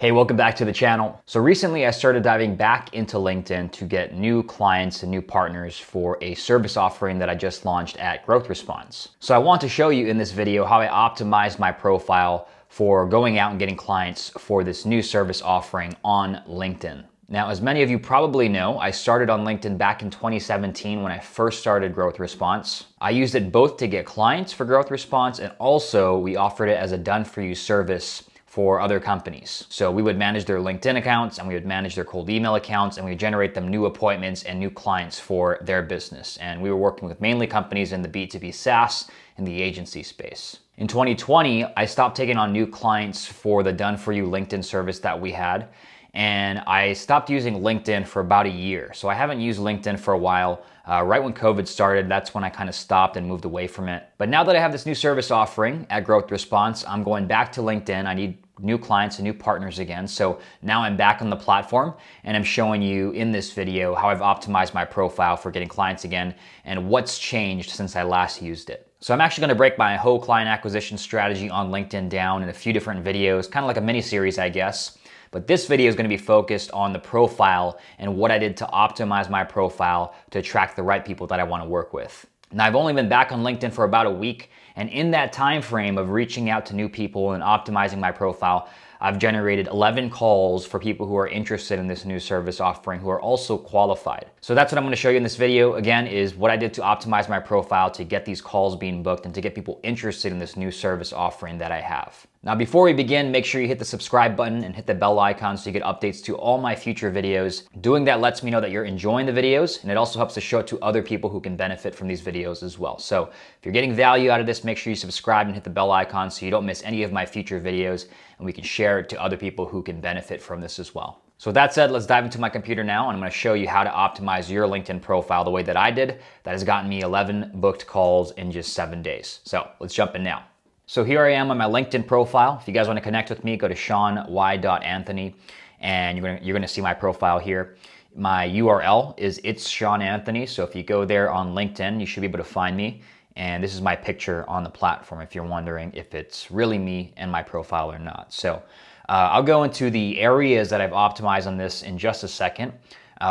Hey, welcome back to the channel. So recently I started diving back into LinkedIn to get new clients and new partners for a service offering that I just launched at Growth Response. So I want to show you in this video how I optimized my profile for going out and getting clients for this new service offering on LinkedIn. Now, as many of you probably know, I started on LinkedIn back in 2017 when I first started Growth Response. I used it both to get clients for Growth Response, and also we offered it as a done-for-you service for other companies. So we would manage their LinkedIn accounts, and we would manage their cold email accounts, and we would generate them new appointments and new clients for their business. And we were working with mainly companies in the B2B SaaS and the agency space. In 2020, I stopped taking on new clients for the done-for-you LinkedIn service that we had, and I stopped using LinkedIn for about a year. So I haven't used LinkedIn for a while. Right when COVID started, that's when I kind of stopped and moved away from it. But now that I have this new service offering at Growth Response, I'm going back to LinkedIn. I need new clients and new partners again. So now I'm back on the platform, and I'm showing you in this video how I've optimized my profile for getting clients again and what's changed since I last used it. So I'm actually gonna break my whole client acquisition strategy on LinkedIn down in a few different videos, kind of like a mini series, I guess. But this video is gonna be focused on the profile and what I did to optimize my profile to attract the right people that I wanna work with. Now, I've only been back on LinkedIn for about a week, and in that time frame of reaching out to new people and optimizing my profile, I've generated 11 calls for people who are interested in this new service offering who are also qualified. So that's what I'm gonna show you in this video, again, is what I did to optimize my profile to get these calls being booked and to get people interested in this new service offering that I have. Now, before we begin, make sure you hit the subscribe button and hit the bell icon so you get updates to all my future videos. Doing that lets me know that you're enjoying the videos, and it also helps to show it to other people who can benefit from these videos as well. So if you're getting value out of this, make sure you subscribe and hit the bell icon so you don't miss any of my future videos, and we can share it to other people who can benefit from this as well. So with that said, let's dive into my computer now, and I'm gonna show you how to optimize your LinkedIn profile the way that I did. That has gotten me 11 booked calls in just 7 days. So let's jump in now. So here I am on my LinkedIn profile. If you guys wanna connect with me, go to seany.anthony, and you're gonna see my profile here. My URL is It's Sean Anthony, so if you go there on LinkedIn, you should be able to find me. And this is my picture on the platform if you're wondering if it's really me and my profile or not. So I'll go into the areas that I've optimized on this in just a second.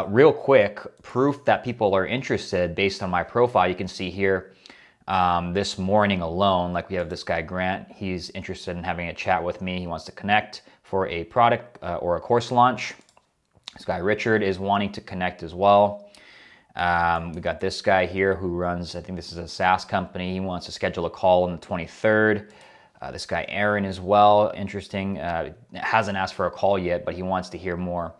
Real quick, proof that people are interested based on my profile, you can see here, this morning alone, like we have this guy Grant, he's interested in having a chat with me. He wants to connect for a product or a course launch. This guy Richard is wanting to connect as well. We got this guy here who runs, I think this is a SaaS company. He wants to schedule a call on the 23rd. This guy Aaron as well, interesting. Hasn't asked for a call yet, but he wants to hear more.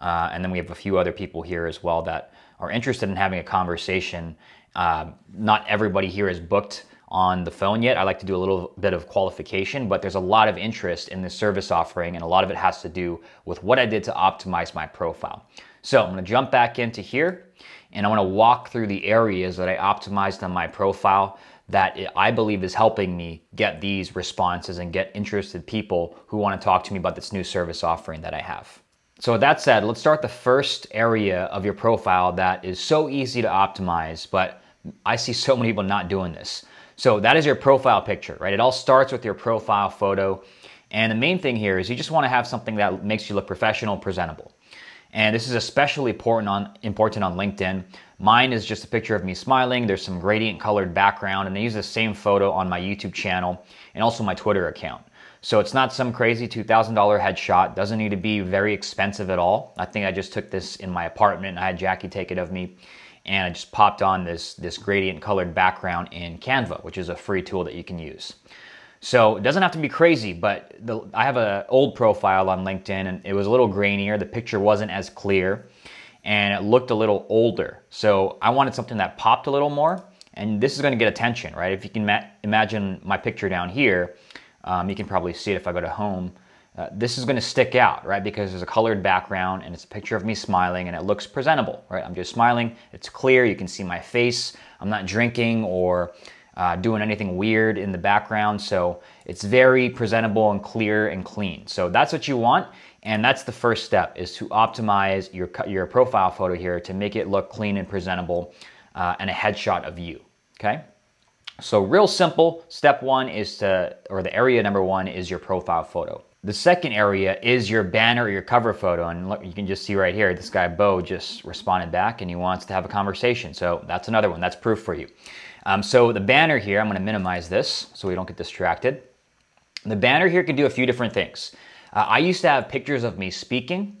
And then we have a few other people here as well that are interested in having a conversation. Not everybody here is booked on the phone yet. I like to do a little bit of qualification, but there's a lot of interest in this service offering, and a lot of it has to do with what I did to optimize my profile. So I'm gonna jump back into here, and I wanna walk through the areas that I optimized on my profile that I believe is helping me get these responses and get interested people who wanna talk to me about this new service offering that I have. So with that said, let's start the first area of your profile that is so easy to optimize, but I see so many people not doing this. So that is your profile picture, right? It all starts with your profile photo. And the main thing here is you just want to have something that makes you look professional, presentable. And this is especially important on LinkedIn. Mine is just a picture of me smiling. There's some gradient colored background, and I use the same photo on my YouTube channel and also my Twitter account. So it's not some crazy $2,000 headshot. Doesn't need to be very expensive at all. I think I just took this in my apartment. I had Jackie take it of me, and I just popped on this gradient colored background in Canva, which is a free tool that you can use. So it doesn't have to be crazy, but I have an old profile on LinkedIn, and it was a little grainier. The picture wasn't as clear, and it looked a little older. So I wanted something that popped a little more, and this is gonna get attention, right? If you can imagine my picture down here, you can probably see it if I go to home. This is gonna stick out, right? Because there's a colored background, and it's a picture of me smiling, and it looks presentable, right? I'm just smiling, it's clear, you can see my face. I'm not drinking or doing anything weird in the background. So it's very presentable and clear and clean. So that's what you want. And that's the first step, is to optimize your profile photo here to make it look clean and presentable and a headshot of you, okay? So real simple, step one is to, or the area number one is your profile photo. The second area is your banner or your cover photo. And look, you can just see right here, this guy, Bo, just responded back and he wants to have a conversation. So that's another one, that's proof for you. So the banner here, I'm gonna minimize this so we don't get distracted. The banner here can do a few different things. I used to have pictures of me speaking,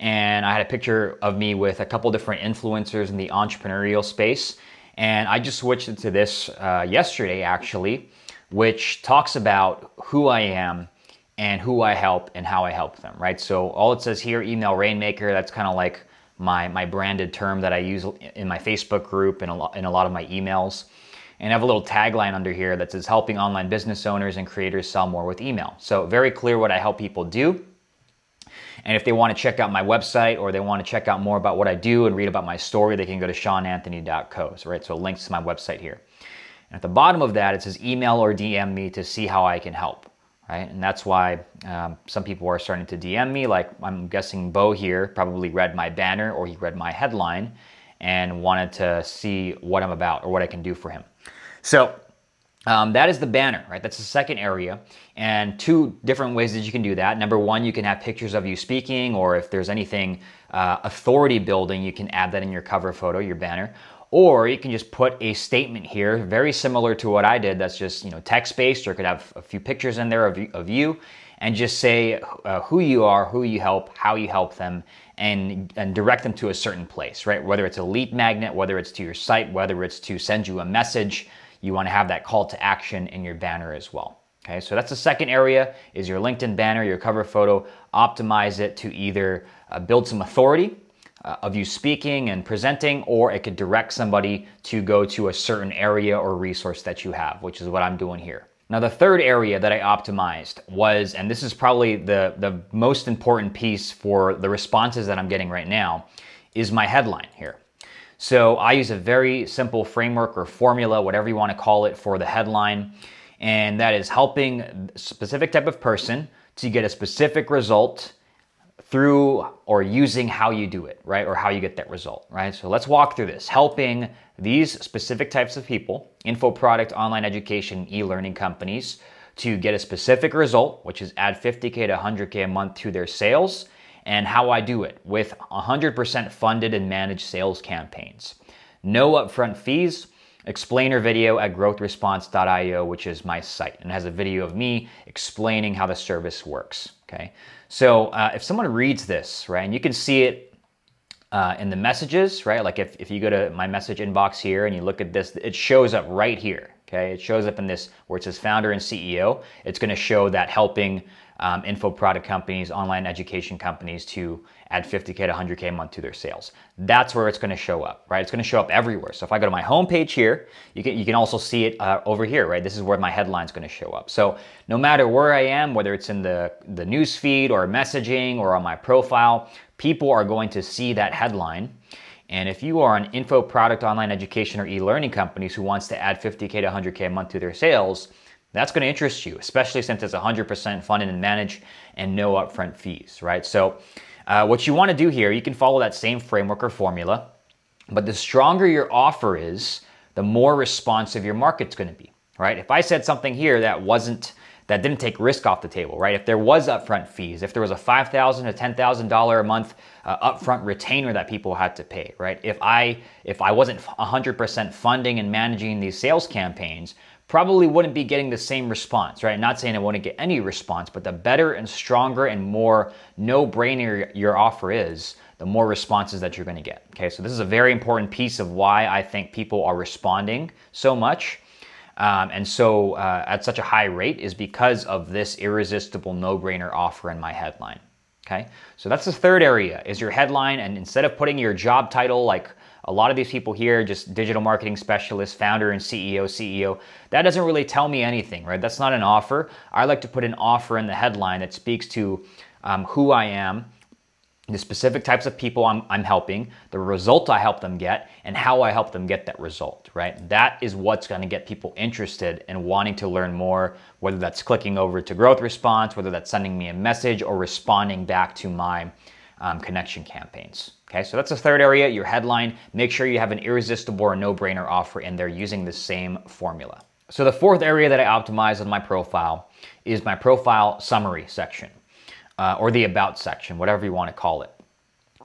and I had a picture of me with a couple different influencers in the entrepreneurial space. And I just switched it to this yesterday actually, which talks about who I am and who I help and how I help them, right? So all it says here, Email Rainmaker, that's kind of like my branded term that I use in my Facebook group and in a lot of my emails. And I have a little tagline under here that says, helping online business owners and creators sell more with email. So very clear what I help people do. And if they want to check out my website or they want to check out more about what I do and read about my story, they can go to seananthony.co, right? So links to my website here. And at the bottom of that, it says email or DM me to see how I can help, right? And that's why some people are starting to DM me, like I'm guessing Bo here probably read my banner or he read my headline and wanted to see what I'm about or what I can do for him. So that is the banner, right? That's the second area. And two different ways that you can do that. Number one, you can have pictures of you speaking, or if there's anything authority building, you can add that in your cover photo, your banner. Or you can just put a statement here, very similar to what I did, that's just, you know, text-based, or could have a few pictures in there of you and just say who you are, who you help, how you help them, and direct them to a certain place, right? Whether it's a lead magnet, whether it's to your site, whether it's to send you a message, you want to have that call to action in your banner as well. Okay, so that's the second area, is your LinkedIn banner, your cover photo. Optimize it to either build some authority of you speaking and presenting, or it could direct somebody to go to a certain area or resource that you have, which is what I'm doing here. Now, the third area that I optimized was, and this is probably the most important piece for the responses that I'm getting right now, is my headline here. So I use a very simple framework or formula, whatever you want to call it, for the headline. And that is helping a specific type of person to get a specific result through or using how you do it, right? Or how you get that result, right? So let's walk through this. Helping these specific types of people, info product, online education, e-learning companies, to get a specific result, which is add 50K to 100K a month to their sales. And how I do it with 100% funded and managed sales campaigns. No upfront fees. Explainer video at growthresponse.io, which is my site, and has a video of me explaining how the service works, okay? So if someone reads this, right, and you can see it in the messages, right? Like if you go to my message inbox here and you look at this, it shows up right here, okay? It shows up in this where it says founder and CEO. It's gonna show that helping info product companies, online education companies to add 50K to 100K a month to their sales. That's where it's going to show up, right? It's going to show up everywhere. So if I go to my homepage here, you can also see it over here, right? This is where my headline's going to show up. So no matter where I am, whether it's in the news feed or messaging or on my profile, people are going to see that headline. And if you are an info product, online education, or e-learning companies who wants to add 50K to 100K a month to their sales, that's going to interest you, especially since it's 100% funded and managed and no upfront fees, right? So what you want to do here, you can follow that same framework or formula, but the stronger your offer is, the more responsive your market's going to be, right? If I said something here that didn't take risk off the table, right? If there was upfront fees, if there was a $5,000 to $10,000 a month upfront retainer that people had to pay, right? If I wasn't 100% funding and managing these sales campaigns, probably wouldn't be getting the same response, right? Not saying I wouldn't get any response, but the better and stronger and more no-brainer your offer is, the more responses that you're going to get, okay? So this is a very important piece of why I think people are responding so much at such a high rate is because of this irresistible no-brainer offer in my headline, okay? So that's the third area, is your headline, and instead of putting your job title like a lot of these people here, just digital marketing specialist, founder and CEO, that doesn't really tell me anything, right? That's not an offer. I like to put an offer in the headline that speaks to who I am, the specific types of people I'm helping, the result I help them get, and how I help them get that result, right? That is what's gonna get people interested and wanting to learn more, whether that's clicking over to Growth Response, whether that's sending me a message or responding back to my connection campaigns. Okay, so that's the third area, your headline. Make sure you have an irresistible or no-brainer offer in there using the same formula. So the fourth area that I optimized on my profile is my profile summary section. or the about section, whatever you want to call it.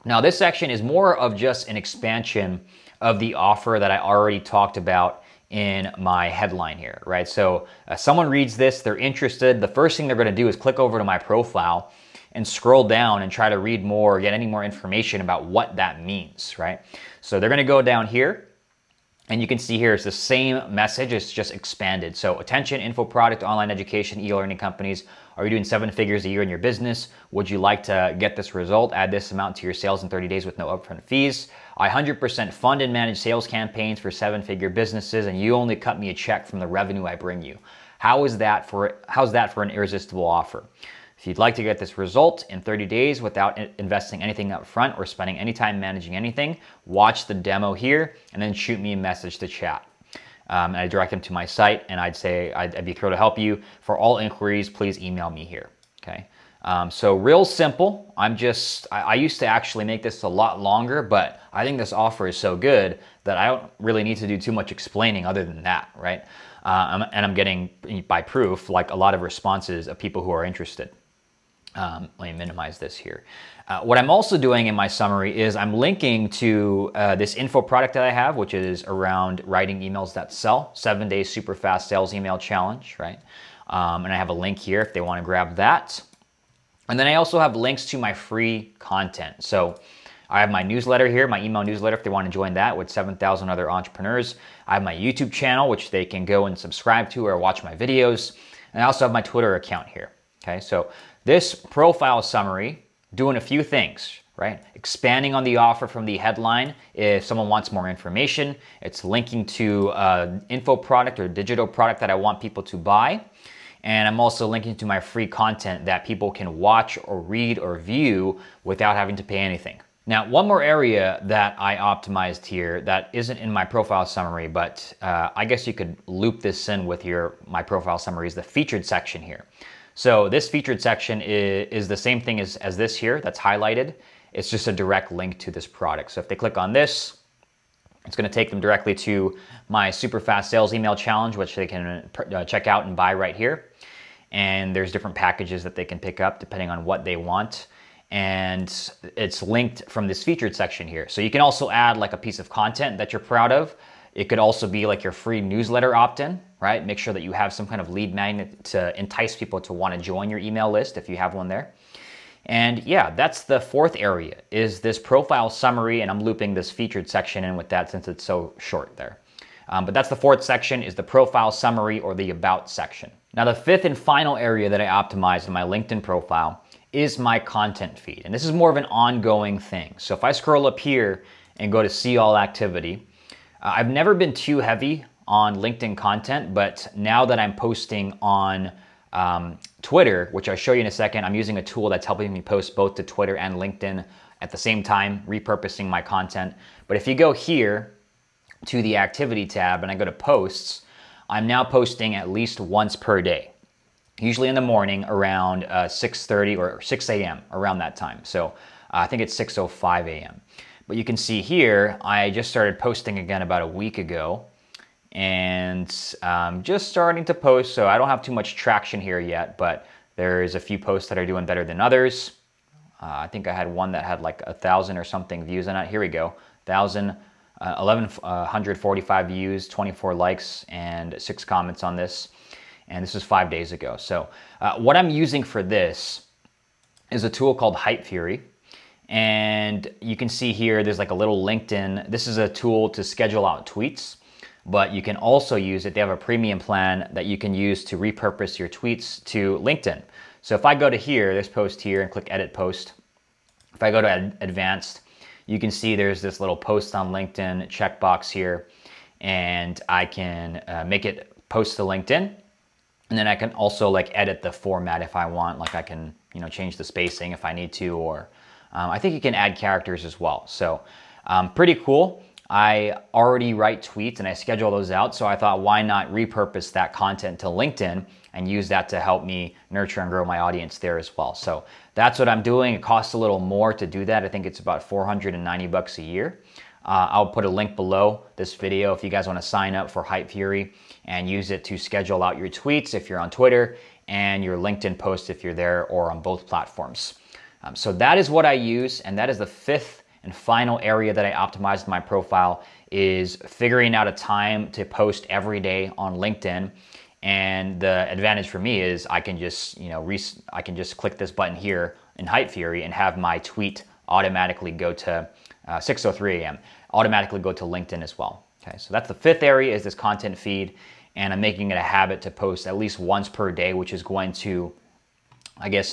Now, this section is more of just an expansion of the offer that I already talked about in my headline here, right? So someone reads this, they're interested. The first thing they're going to do is click over to my profile and scroll down and try to read more or get any more information about what that means, right? So they're going to go down here. And you can see here, it's the same message, it's just expanded. So attention, info product, online education, e-learning companies. Are you doing 7 figures a year in your business? Would you like to get this result? Add this amount to your sales in 30 days with no upfront fees. I 100% fund and manage sales campaigns for 7-figure businesses, and you only cut me a check from the revenue I bring you. How's that for an irresistible offer? If you'd like to get this result in 30 days without investing anything up front or spending any time managing anything, watch the demo here and then shoot me a message to chat. And I direct them to my site and I'd say, I'd be thrilled to help you. For all inquiries, please email me here, okay? So real simple. I used to actually make this a lot longer, but I think this offer is so good that I don't really need to do too much explaining other than that, right? And I'm getting, by proof, like a lot of responses of people who are interested. Let me minimize this here. What I'm also doing in my summary is I'm linking to this info product that I have, which is around writing emails that sell, 7-day super fast sales email challenge, right? And I have a link here if they want to grab that. And then I also have links to my free content. So I have my newsletter here, my email newsletter, if they want to join that with 7,000 other entrepreneurs. I have my YouTube channel, which they can go and subscribe to or watch my videos. And I also have my Twitter account here, okay? So this profile summary, doing a few things, right? Expanding on the offer from the headline. If someone wants more information, it's linking to info product or digital product that I want people to buy. And I'm also linking to my free content that people can watch or read or view without having to pay anything. Now, one more area that I optimized here that isn't in my profile summary, but I guess you could loop this in with my profile summary is the featured section here. So this featured section is the same thing as this here that's highlighted. It's just a direct link to this product. So if they click on this, it's going to take them directly to my super fast sales email challenge, which they can check out and buy right here. And there's different packages that they can pick up depending on what they want. And it's linked from this featured section here. So you can also add like a piece of content that you're proud of. It could also be like your free newsletter opt-in, right? Make sure that you have some kind of lead magnet to entice people to want to join your email list if you have one there. And yeah, that's the fourth area is this profile summary, and I'm looping this featured section in with that since it's so short there. But that's the fourth section is the profile summary or the about section. Now the fifth and final area that I optimized in my LinkedIn profile is my content feed. And this is more of an ongoing thing. So if I scroll up here and go to see all activity, I've never been too heavy on LinkedIn content, but now that I'm posting on Twitter, which I'll show you in a second, I'm using a tool that's helping me post both to Twitter and LinkedIn at the same time, repurposing my content. But if you go here to the activity tab and I go to posts, I'm now posting at least once per day, usually in the morning around 6:30 or 6 a.m. around that time. So I think it's 6:05 a.m. But you can see here, I just started posting again about a week ago and I'm just starting to post. So I don't have too much traction here yet, but there's a few posts that are doing better than others. I think I had one that had like 1,000 or something views on it. Here we go. 1,145 views, 24 likes and 6 comments on this. And this was 5 days ago. So what I'm using for this is a tool called Hypefury. And you can see here, there's like a little LinkedIn. This is a tool to schedule out tweets, but you can also use it. They have a premium plan that you can use to repurpose your tweets to LinkedIn. So if I go to here, this post here and click edit post, if I go to advanced, you can see there's this little post on LinkedIn checkbox here, and I can make it post to LinkedIn. And then I can also like edit the format if I want, like I can, you know, change the spacing if I need to, or I think you can add characters as well. So pretty cool. I already write tweets and I schedule those out. So I thought, why not repurpose that content to LinkedIn and use that to help me nurture and grow my audience there as well. So that's what I'm doing. It costs a little more to do that. I think it's about 490 bucks a year. I'll put a link below this video if you guys want to sign up for Hypefury and use it to schedule out your tweets if you're on Twitter and your LinkedIn post if you're there or on both platforms. So that is what I use, and that is the fifth and final area that I optimized my profile, is figuring out a time to post every day on LinkedIn. And the advantage for me is I can just, I can just click this button here in Hypefury and have my tweet automatically go to 6:03 a.m. automatically go to LinkedIn as well. Okay, so that's the fifth area, is this content feed, and I'm making it a habit to post at least once per day, which is going to,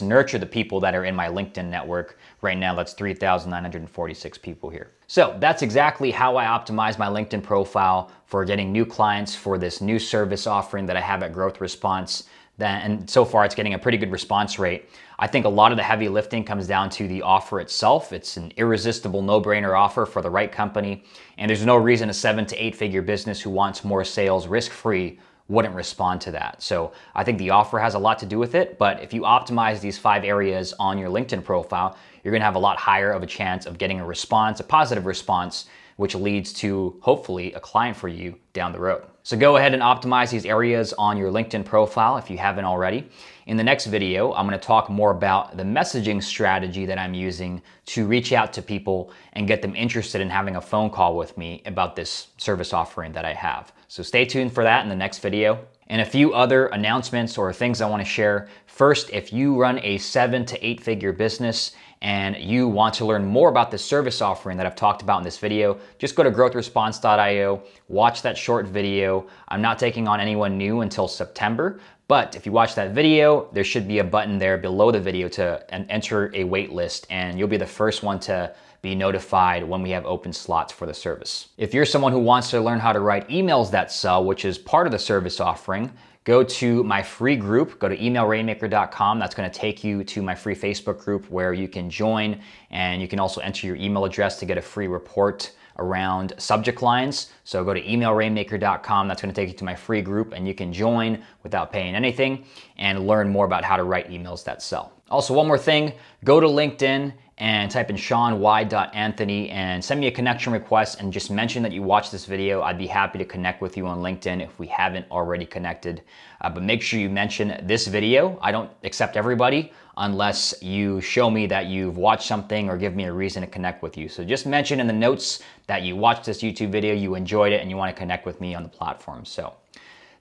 nurture the people that are in my LinkedIn network. Right now, that's 3,946 people here. So that's exactly how I optimize my LinkedIn profile for getting new clients for this new service offering that I have at Growth Response. And so far, it's getting a pretty good response rate. I think a lot of the heavy lifting comes down to the offer itself. It's an irresistible no-brainer offer for the right company. And there's no reason a 7- to 8-figure business who wants more sales risk-free wouldn't respond to that. So I think the offer has a lot to do with it, but if you optimize these 5 areas on your LinkedIn profile, you're gonna have a lot higher of a chance of getting a response, a positive response, which leads to hopefully a client for you down the road. So go ahead and optimize these areas on your LinkedIn profile if you haven't already. In the next video, I'm gonna talk more about the messaging strategy that I'm using to reach out to people and get them interested in having a phone call with me about this service offering that I have. So stay tuned for that in the next video. And a few other announcements or things I wanna share. First, if you run a 7- to 8-figure business and you want to learn more about the service offering that I've talked about in this video, just go to growthresponse.io, watch that short video. I'm not taking on anyone new until September, but if you watch that video, there should be a button there below the video to enter a wait list, and you'll be the first one to be notified when we have open slots for the service. If you're someone who wants to learn how to write emails that sell, which is part of the service offering, go to my free group, go to emailrainmaker.com. That's gonna take you to my free Facebook group where you can join, and you can also enter your email address to get a free report around subject lines. So go to emailrainmaker.com. That's gonna take you to my free group, and you can join without paying anything and learn more about how to write emails that sell. Also, one more thing, go to LinkedIn and type in seananthony and send me a connection request and just mention that you watched this video. I'd be happy to connect with you on LinkedIn if we haven't already connected. But make sure you mention this video. I don't accept everybody unless you show me that you've watched something or give me a reason to connect with you. So just mention in the notes that you watched this YouTube video, you enjoyed it, and you want to connect with me on the platform. So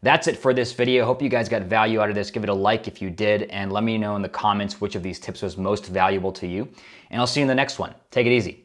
that's it for this video. Hope you guys got value out of this. Give it a like if you did, and let me know in the comments which of these tips was most valuable to you. And I'll see you in the next one. Take it easy.